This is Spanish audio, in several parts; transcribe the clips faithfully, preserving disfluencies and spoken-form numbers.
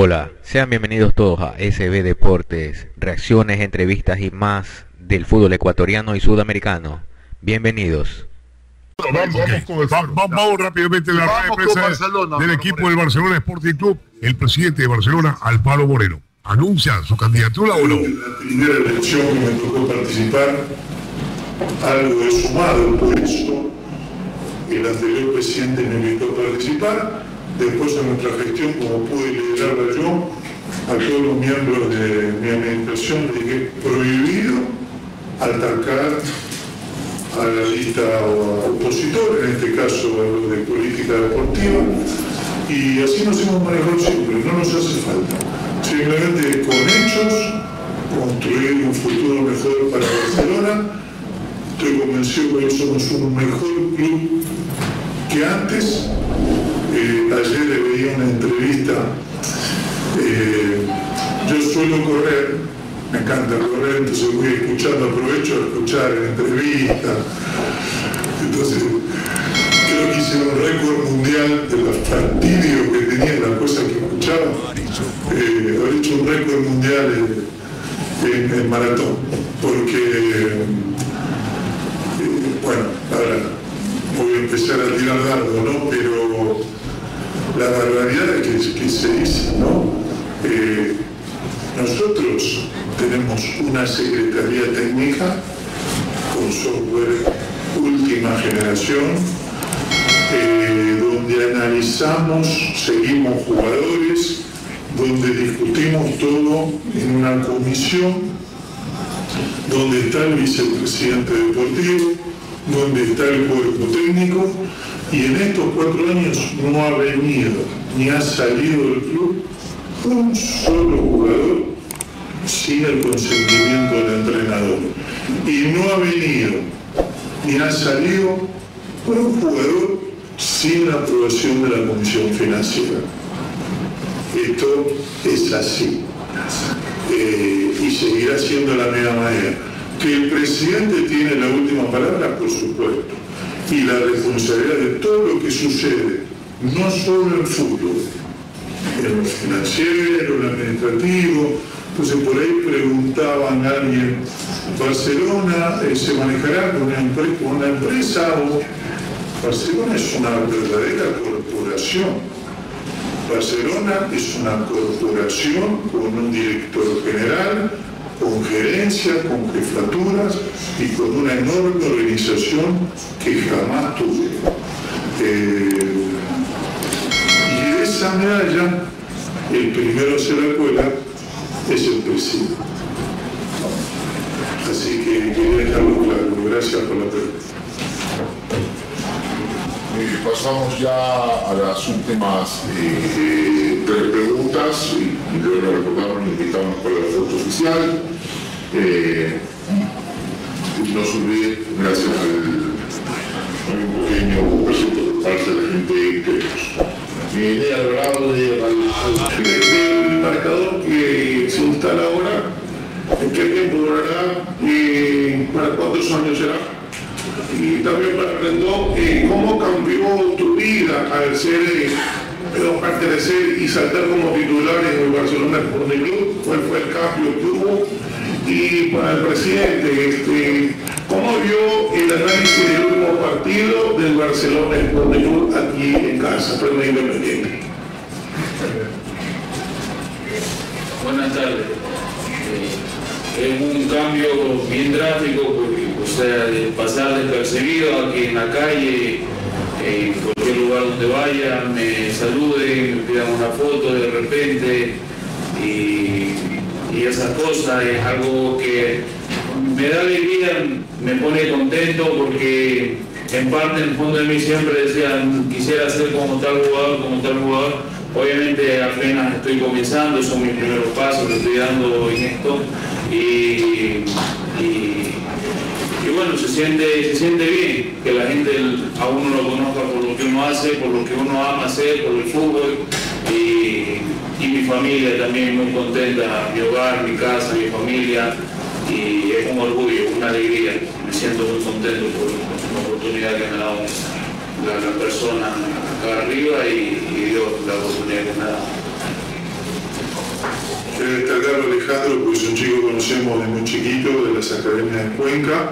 Hola, sean bienvenidos todos a S B Deportes, reacciones, entrevistas y más del fútbol ecuatoriano y sudamericano. Bienvenidos. Vamos, okay. vamos, con Va, vamos rápidamente a la vamos rueda de prensa del equipo Moreno. Del Barcelona Sporting Club. El presidente de Barcelona, Alfaro Moreno, anuncia su candidatura o no. La primera elección que me tocó participar, algo he sumado por eso. El anterior presidente me invitó a participar. Después de nuestra gestión, como pude liderarla yo, a todos los miembros de mi administración les dije prohibido atacar a la lista opositora, en este caso a los de política deportiva, y así nos hemos manejado siempre, no nos hace falta. Simplemente con hechos, construir un futuro mejor para Barcelona. Estoy convencido que hoy somos un mejor club que antes. Eh, ayer le veía una entrevista, eh, yo suelo correr, me encanta correr, entonces voy escuchando, aprovecho de escuchar entrevistas, entonces creo que hice un récord mundial de los fastidios que tenía, las cosas que escuchaba, eh, haber hecho un récord mundial en, en, en maratón, porque, eh, bueno, ahora voy a empezar a tirar dardo, ¿no? Pero la barbaridad que, que se dice, ¿no? Eh, nosotros tenemos una secretaría técnica con software última generación, eh, donde analizamos, seguimos jugadores, donde discutimos todo en una comisión, donde está el vicepresidente deportivo, donde está el cuerpo técnico, y en estos cuatro años no ha venido ni ha salido del club un solo jugador sin el consentimiento del entrenador, y no ha venido ni ha salido un jugador sin la aprobación de la comisión financiera. Esto es así, eh, y seguirá siendo de la misma manera. Que el presidente tiene la última palabra, por supuesto, y la responsabilidad de todo lo que sucede, no solo en el fútbol, en lo financiero, en lo administrativo. Entonces por ahí preguntaban a alguien, ¿Barcelona eh, se manejará con una, con una empresa? O Barcelona es una verdadera corporación. Barcelona es una corporación con un director general, con gerencias, con jefaturas y con una enorme organización que jamás tuve. Eh, y de esa medalla, el primero que se la cuela es el presidente. Así que quería dejarlo claro. Gracias por la pregunta. Eh, pasamos ya a las últimas eh, tres preguntas, y, y luego lo recordaron, invitamos para la foto oficial. Eh, no se olvide, gracias al, al pequeño presente por parte de la gente de Creos. Mi idea hablaba del marcador que se instala ahora, en qué tiempo durará y para cuántos años será. Y también para Rendón, eh, ¿cómo cambió tu vida al ser, eh, pertenecer y saltar como titular en el Barcelona Sporting Club? ¿Cuál fue el cambio que hubo? Y para el presidente, este, ¿cómo vio el análisis del último partido del Barcelona Sporting Club aquí en casa, frente a Independiente? Buenas tardes. Eh, es un cambio bien drástico, porque o sea, de pasar despercibido a que en la calle, en cualquier lugar donde vaya, me salude, me pidan una foto de repente, y, y esas cosas es algo que me da alegría, me pone contento, porque en parte, en el fondo de mí siempre decían, quisiera ser como tal jugador, como tal jugador. Obviamente apenas estoy comenzando, son mis primeros pasos que estoy dando en esto, y, y Y bueno, se siente, se siente bien que la gente a uno lo conozca por lo que uno hace, por lo que uno ama hacer, por el fútbol. Y, y mi familia también muy contenta, mi hogar, mi casa, mi familia. Y es un orgullo, una alegría. Me siento muy contento por, por la oportunidad que me ha dado la, la persona acá arriba y, y Dios, la oportunidad que me ha dado. Eh, está Carlos Alejandro, porque es un chico que conocemos de muy chiquito, de las academias de Cuenca.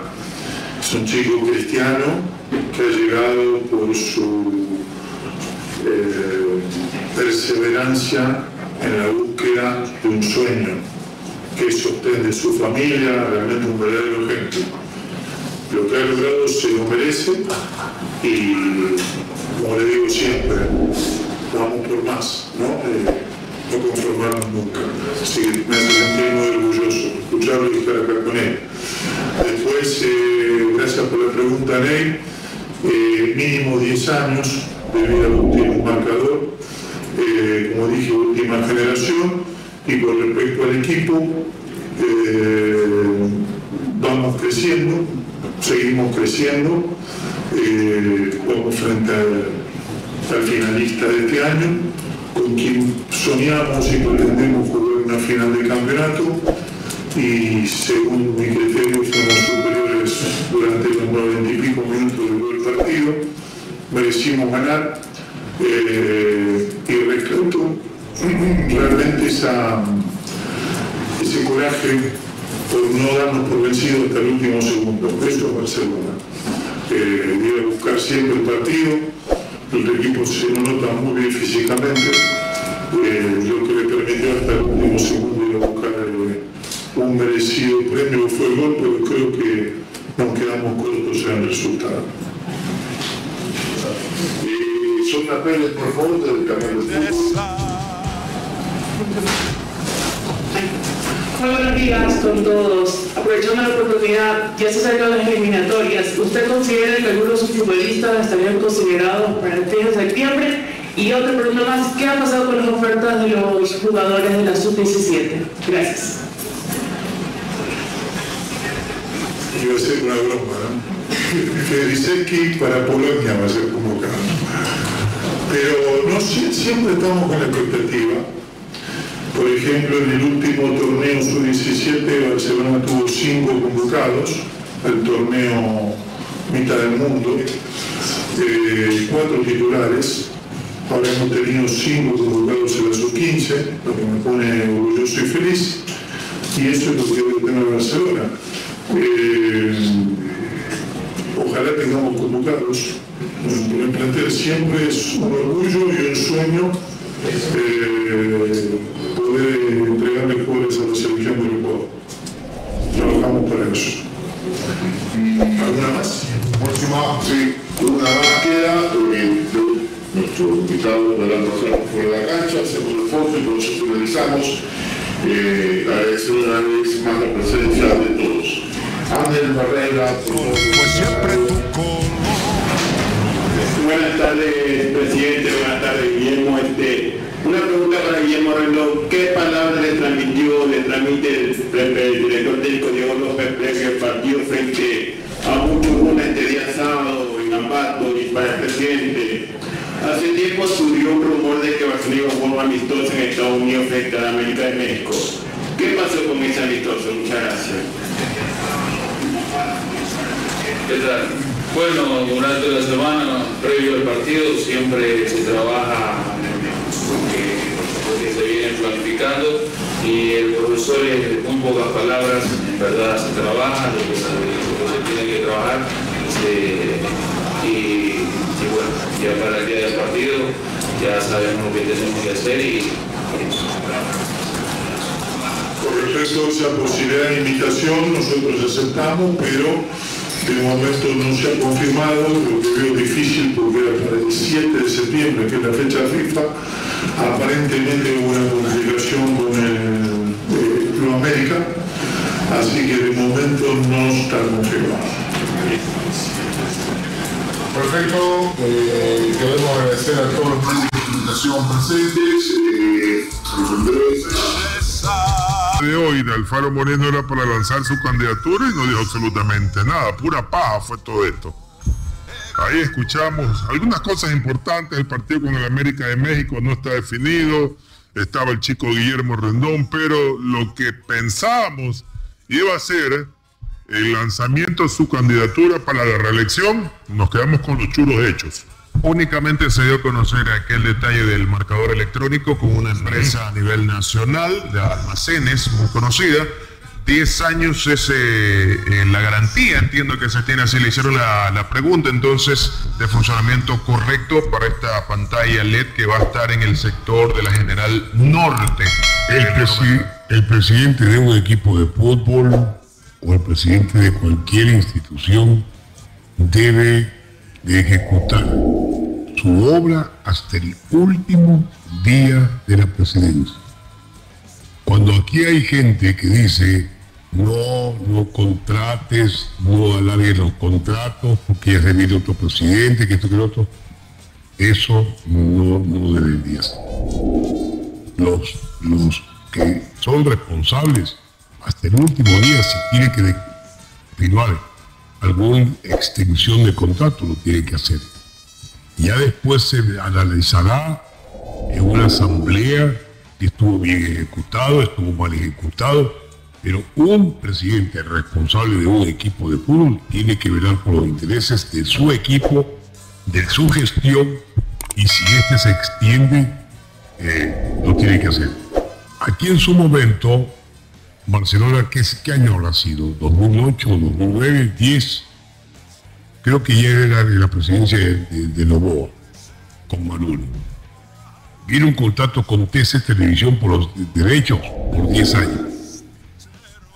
Es un chico cristiano que ha llegado por su eh, perseverancia en la búsqueda de un sueño que sostiene su familia, realmente un verdadero ejemplo. Lo que ha logrado se lo merece y, como le digo siempre, vamos por más, ¿no? Eh, no conformarnos nunca. Así que me hace sentir muy orgulloso escucharlo y estar acá con él. Después, eh, gracias por la pregunta, Ney. Eh, mínimo diez años de vida útil, un marcador, eh, como dije, última generación. Y con respecto al equipo, eh, vamos creciendo, seguimos creciendo. Eh, vamos frente al, al finalista de este año, con quien soñamos y pretendemos jugar una final de campeonato, y según mi criterio fuimos superiores durante los noventa y pico minutos de todo el partido, merecimos ganar, eh, y rescato realmente esa, ese coraje por no darnos por vencidos hasta el último segundo. Eso es Barcelona, eh, ir a buscar siempre el partido. El equipo se lo nota muy bien físicamente, eh, lo que le permitió hasta el último segundo ir a buscar eh, un merecido premio fue el gol, pero creo que nos quedamos cortos en el resultado. Y son apeles, por favor, del canal de fútbol. Muy buenos días con todos. Aprovechando la oportunidad, ya se acercan las eliminatorias. ¿Usted considera que algunos futbolistas estarían considerados para el tres de septiembre? Y otra pregunta más, ¿qué ha pasado con las ofertas de los jugadores de la sub diecisiete? Gracias. Yo voy a hacer una broma, ¿no? Federici para Polonia va a ser convocado. Pero no siempre estamos con la expectativa. Por ejemplo, en el último torneo sub diecisiete, Barcelona tuvo cinco convocados, el torneo mitad del mundo, eh, cuatro titulares. Ahora hemos tenido cinco convocados en la sub quince, lo que me pone orgulloso y feliz, y eso es lo que debe tener Barcelona. Eh, ojalá tengamos convocados. El plantel siempre es un orgullo y un sueño. Eh, poder entregarle jugadores a la selección de Ecuador. Trabajamos para eso. ¿Alguna más? Próxima, sí, una más queda, porque nuestros invitados podrán pasar fuera de la cancha, hacemos el fondo y con eso finalizamos. Eh, agradecer una vez más la presencia de todos. Ángel Barrera, por favor. Buenas tardes, presidente. Buenas tardes, Guillermo. Este, una pregunta para Guillermo Rendón. ¿Qué palabra le transmitió, le transmite el, el, el director técnico Diego López previo al partido frente a muchos una este día sábado en Ambato y para el presidente? Hace tiempo surgió un rumor de que Barcelona iba a jugar un amistoso en Estados Unidos frente a la América de México. ¿Qué pasó con ese amistoso? Muchas gracias. ¿Qué tal? Bueno, durante la semana previo al partido siempre se trabaja lo que se viene planificando y el profesor en muy pocas palabras, en verdad se trabaja lo que se, lo que se tiene que trabajar se, y, y bueno, ya para el día del partido ya sabemos lo que tenemos que hacer y... Con respecto a esa posibilidad de invitación, nosotros aceptamos, pero... de momento no se ha confirmado, lo que veo difícil porque era para el siete de septiembre, que es la fecha FIFA, aparentemente hubo una complicación con el, el Club América, así que de momento no está confirmado. Perfecto, eh, queremos agradecer a todos los medios de comunicación presentes, eh, de hoy de Alfaro Moreno era para lanzar su candidatura y no dijo absolutamente nada, pura paja fue todo esto. Ahí escuchamos algunas cosas importantes, el partido con el América de México no está definido, estaba el chico Guillermo Rendón, pero lo que pensábamos iba a ser el lanzamiento de su candidatura para la reelección, nos quedamos con los churos hechos. únicamente se dio a conocer aquel detalle del marcador electrónico con una empresa a nivel nacional de almacenes muy conocida. diez años es eh, la garantía, entiendo que se tiene así, le hicieron la, la pregunta entonces de funcionamiento correcto para esta pantalla L E D que va a estar en el sector de la General Norte. El, presi el presidente de un equipo de fútbol o el presidente de cualquier institución debe de ejecutar su obra hasta el último día de la presidencia. Cuando aquí hay gente que dice, no, no contrates, no alargues los contratos, porque ya se viene otro presidente, que esto, que lo otro, eso no, no debería ser. Los, los que son responsables, hasta el último día, si tiene que firmar alguna extensión de contrato, lo tiene que hacer. Ya después se analizará en una asamblea, que estuvo bien ejecutado, estuvo mal ejecutado, pero un presidente responsable de un equipo de fútbol tiene que velar por los intereses de su equipo, de su gestión, y si este se extiende, eh, lo tiene que hacer. Aquí en su momento, Barcelona, ¿qué, qué año habrá sido? ¿dos mil ocho, dos mil nueve, diez? Creo que ya era la presidencia de, de, de Novoa, con Manolo. Viene un contrato con T C Televisión por los derechos por diez años.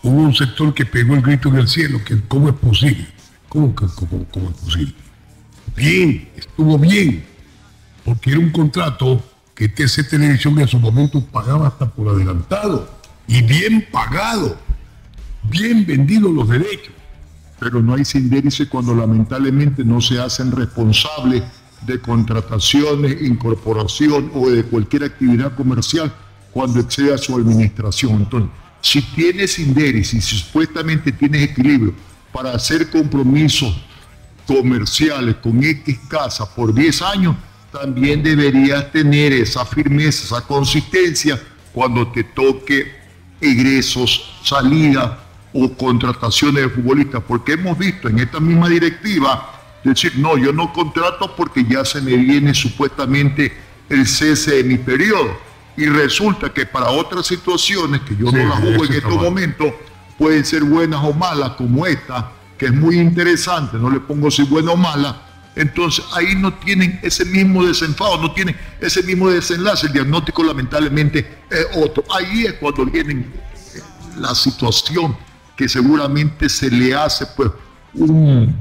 Hubo un sector que pegó el grito en el cielo, que ¿cómo es posible? ¿Cómo, cómo, cómo es posible? Bien, estuvo bien, porque era un contrato que T C Televisión en su momento pagaba hasta por adelantado, y bien pagado, bien vendidos los derechos. Pero no hay sindérice cuando lamentablemente no se hacen responsables de contrataciones, incorporación o de cualquier actividad comercial cuando exceda su administración. Entonces, si tienes sindérisis, si supuestamente tienes equilibrio para hacer compromisos comerciales con X casa por diez años, también deberías tener esa firmeza, esa consistencia cuando te toque egresos, salida o contrataciones de futbolistas, porque hemos visto en esta misma directiva decir, no, yo no contrato porque ya se me viene supuestamente el cese de mi periodo. Y resulta que para otras situaciones que yo sí, no las juego en estos momentos, pueden ser buenas o malas, como esta, que es muy interesante, no le pongo si buena o mala, entonces ahí no tienen ese mismo desenfado, no tienen ese mismo desenlace, el diagnóstico lamentablemente es otro. Ahí es cuando viene la situación que seguramente se le hace pues un...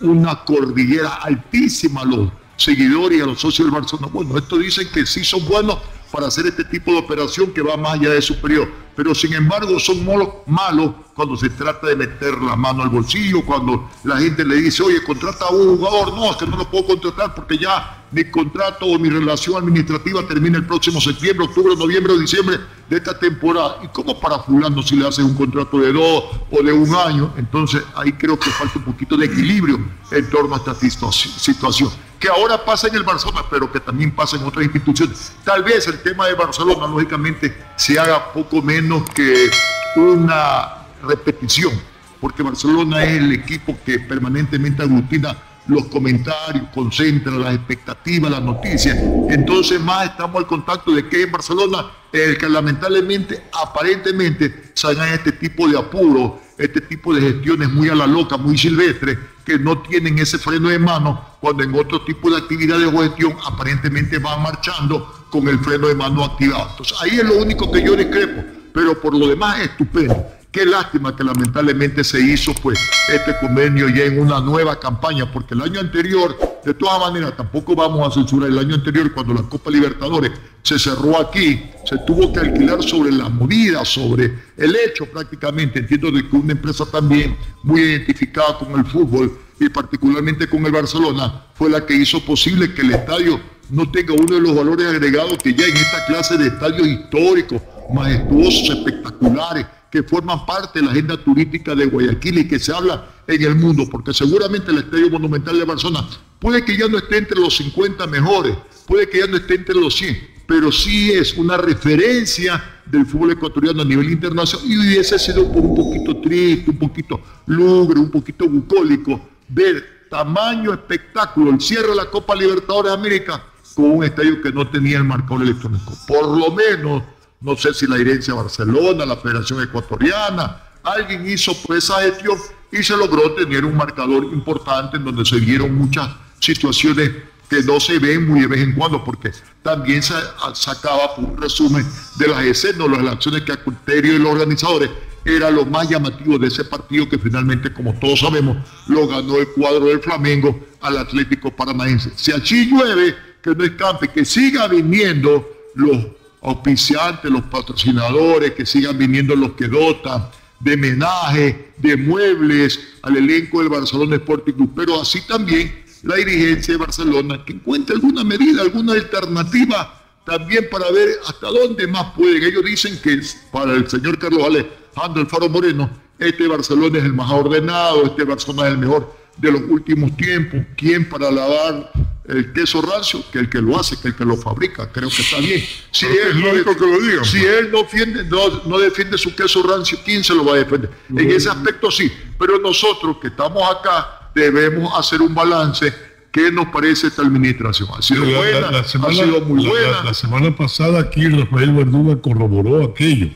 una cordillera altísima a los seguidores y a los socios del Barcelona. Bueno, estos dicen que sí son buenos para hacer este tipo de operación que va más allá de su periodo, pero sin embargo son malos cuando se trata de meter la mano al bolsillo, cuando la gente le dice, oye, contrata a un jugador, no, es que no lo puedo contratar porque ya mi contrato o mi relación administrativa termina el próximo septiembre, octubre, noviembre o diciembre de esta temporada. ¿Y cómo para fulano si le haces un contrato de dos o de un año? Entonces ahí creo que falta un poquito de equilibrio en torno a esta situación, que ahora pasa en el Barcelona, pero que también pasa en otras instituciones. Tal vez el tema de Barcelona, lógicamente, se haga poco menos que una repetición, porque Barcelona es el equipo que permanentemente aglutina los comentarios, concentra las expectativas, las noticias. Entonces más estamos al contacto de que en Barcelona, el que lamentablemente, aparentemente, salgan este tipo de apuros, este tipo de gestiones muy a la loca, muy silvestre, que no tienen ese freno de mano, cuando en otro tipo de actividades o gestión aparentemente van marchando con el freno de mano activado. Entonces ahí es lo único que yo discrepo, pero por lo demás es estupendo. Qué lástima que lamentablemente se hizo pues este convenio ya en una nueva campaña, porque el año anterior, de todas maneras, tampoco vamos a censurar el año anterior cuando la Copa Libertadores se cerró aquí, se tuvo que alquilar sobre la movida, sobre el hecho prácticamente, entiendo de que una empresa también muy identificada con el fútbol y particularmente con el Barcelona, fue la que hizo posible que el estadio no tenga uno de los valores agregados que ya en esta clase de estadios históricos, majestuosos, espectaculares, que forman parte de la agenda turística de Guayaquil y que se habla en el mundo, porque seguramente el Estadio Monumental de Barcelona puede que ya no esté entre los cincuenta mejores, puede que ya no esté entre los cien, pero sí es una referencia del fútbol ecuatoriano a nivel internacional, y hubiese sido por un poquito triste, un poquito lúgubre, un poquito bucólico ver tamaño espectáculo, el cierre de la Copa Libertadores de América con un estadio que no tenía el marcador electrónico. Por lo menos, no sé si la Dirigencia Barcelona, la Federación Ecuatoriana, alguien hizo pues esa gestión y se logró tener un marcador importante en donde se vieron muchas situaciones que no se ven muy de vez en cuando, porque también se sacaba un resumen de las escenas, las acciones que a criterio de los organizadores era lo más llamativo de ese partido, que finalmente, como todos sabemos, lo ganó el cuadro del Flamengo al Atlético Paranaense. Si allí llueve, que no escampe, que siga viniendo los auspiciantes, los patrocinadores, que sigan viniendo los que dotan de homenaje, de muebles al elenco del Barcelona Sporting Club, pero así también la dirigencia de Barcelona, que encuentre alguna medida, alguna alternativa también para ver hasta dónde más pueden. Ellos dicen que para el señor Carlos Alejandro Alfaro Moreno, este Barcelona es el más ordenado, este Barcelona es el mejor de los últimos tiempos. ¿Quién para lavar el queso rancio? Que el que lo hace, que el que lo fabrica. Creo que está bien. Si él, es lógico que lo digan, si él no defiende, no, no defiende su queso rancio, ¿quién se lo va a defender? No, en ese aspecto sí, pero nosotros que estamos acá debemos hacer un balance. ¿Qué nos parece esta administración? ¿Ha sido la, buena? La, la semana, ¿Ha sido muy buena? La, la, la semana pasada aquí Rafael Verduga corroboró aquello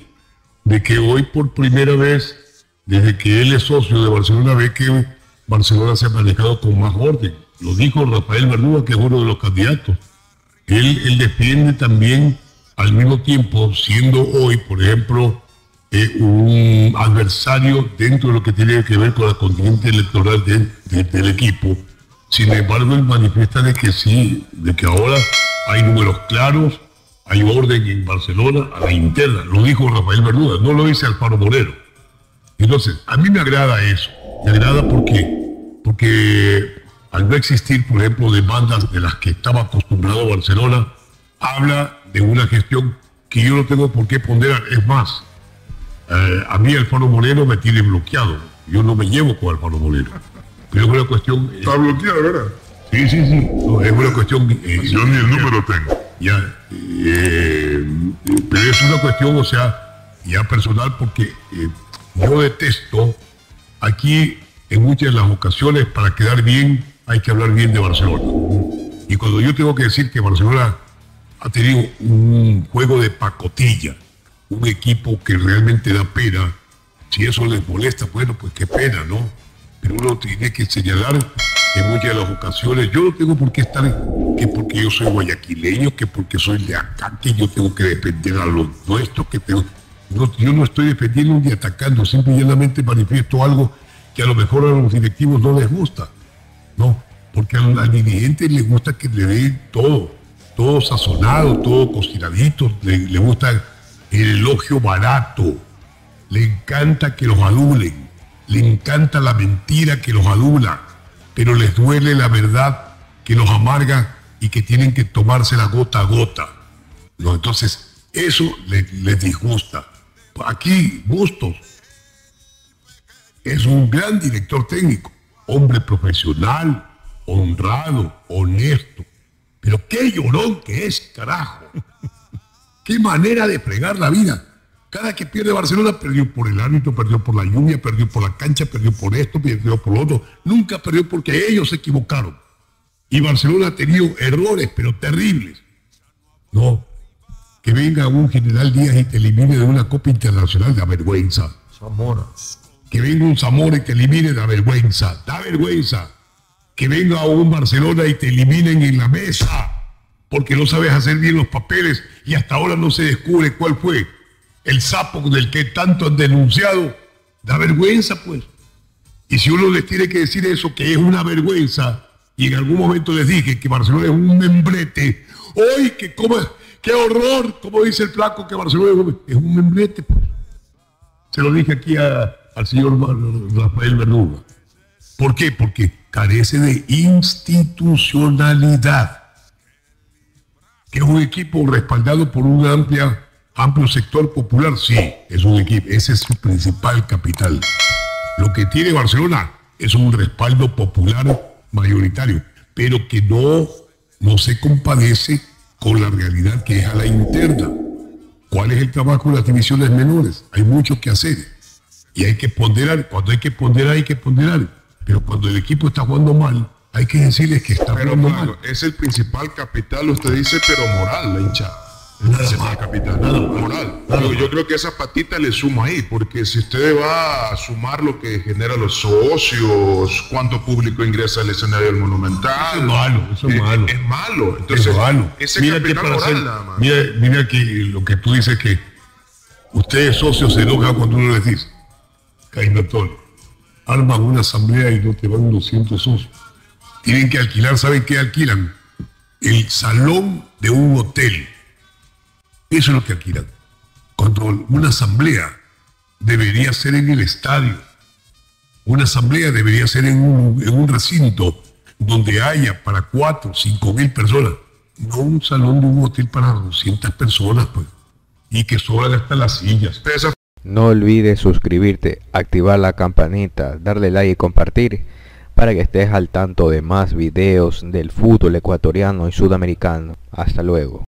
de que hoy por primera vez desde que él es socio de Barcelona ve que Barcelona se ha manejado con más orden. Lo dijo Rafael Verduga, que es uno de los candidatos. Él, él defiende también, al mismo tiempo, siendo hoy, por ejemplo, eh, un adversario dentro de lo que tiene que ver con la contingente electoral de, de, del equipo. Sin embargo, él manifiesta de que sí, de que ahora hay números claros, hay orden en Barcelona a la interna. Lo dijo Rafael Verduga, no lo dice Alfaro Moreno. Entonces, a mí me agrada eso. Me agrada porque, porque al no existir, por ejemplo, demandas de las que estaba acostumbrado Barcelona, habla de una gestión que yo no tengo por qué ponderar. Es más, eh, a mí Alfaro Moreno me tiene bloqueado. Yo no me llevo con Alfaro Moreno. Pero es una cuestión... Está eh, bloqueado, ¿verdad? Sí, sí, sí. No, es una cuestión... Eh, yo ni el número tengo. Ya, eh, pero es una cuestión, o sea, ya personal, porque eh, yo detesto aquí en muchas de las ocasiones, para quedar bien, hay que hablar bien de Barcelona. Y cuando yo tengo que decir que Barcelona ha tenido un juego de pacotilla, un equipo que realmente da pena, si eso les molesta, bueno, pues qué pena, ¿no? Pero uno tiene que señalar en muchas de las ocasiones, yo no tengo por qué estar, que porque yo soy guayaquileño, que porque soy de acá, que yo tengo que defender a los nuestros, que tengo... No, yo no estoy defendiendo ni atacando, simple y llanamente manifiesto algo que a lo mejor a los directivos no les gusta, ¿no? Porque al, al dirigente le gusta que le den todo, todo sazonado, todo cocinadito, le, le gusta el elogio barato, le encanta que los adulen, le encanta la mentira que los adula, pero les duele la verdad que los amarga y que tienen que tomársela gota a gota, ¿no? Entonces, eso les, les disgusta. Aquí, Bustos es un gran director técnico, hombre profesional, honrado, honesto. Pero qué llorón que es, carajo. Qué manera de fregar la vida. Cada que pierde Barcelona, perdió por el árbitro, perdió por la lluvia, perdió por la cancha, perdió por esto, perdió por lo otro. Nunca perdió porque ellos se equivocaron. Y Barcelona ha tenido errores, pero terribles. No, que venga un general Díaz y te elimine de una Copa Internacional, da vergüenza. Zamora. Que venga un Zamora y te elimine, da vergüenza. Da vergüenza. Que venga un Barcelona y te eliminen en la mesa porque no sabes hacer bien los papeles y hasta ahora no se descubre cuál fue el sapo del que tanto han denunciado. Da vergüenza, pues. Y si uno les tiene que decir eso, que es una vergüenza, y en algún momento les dije que Barcelona es un membrete, hoy que cómo... ¡Qué horror! Como dice el flaco, que Barcelona es un membrete. Pues. Se lo dije aquí a, al señor Rafael Verduga. ¿Por qué? Porque carece de institucionalidad. Que es un equipo respaldado por un amplia, amplio sector popular, sí, es un equipo. Ese es su principal capital. Lo que tiene Barcelona es un respaldo popular mayoritario, pero que no, no se compadece con la realidad que es a la interna. ¿Cuál es el trabajo de las divisiones menores? Hay mucho que hacer y hay que ponderar. Cuando hay que ponderar, hay que ponderar. Pero cuando el equipo está jugando mal, hay que decirles que está pero jugando claro, mal. Es el principal capital, usted dice, pero moral, la hinchada. El principal capital, nada moral. Nada, yo, yo creo que esa patita le suma ahí, porque si usted va a sumar lo que genera los socios, cuánto público ingresa al escenario del Monumental. Es malo, eso es malo. Es, es malo. Entonces, es malo. Ese mira capital que moral hacer, nada más. Mira, mira que lo que tú dices que ustedes socios se enojan cuando uno les dice, Cainatón, arman una asamblea y no te van doscientos socios. Tienen que alquilar, ¿saben qué alquilan? El salón de un hotel. Eso es lo que alquilan. Cuando una asamblea debería ser en el estadio. Una asamblea debería ser en un, en un recinto donde haya para cuatro, cinco mil personas. No un salón de un hotel para doscientas personas, pues. Y que sobran hasta las sillas. Esa... No olvides suscribirte, activar la campanita, darle like y compartir para que estés al tanto de más videos del fútbol ecuatoriano y sudamericano. Hasta luego.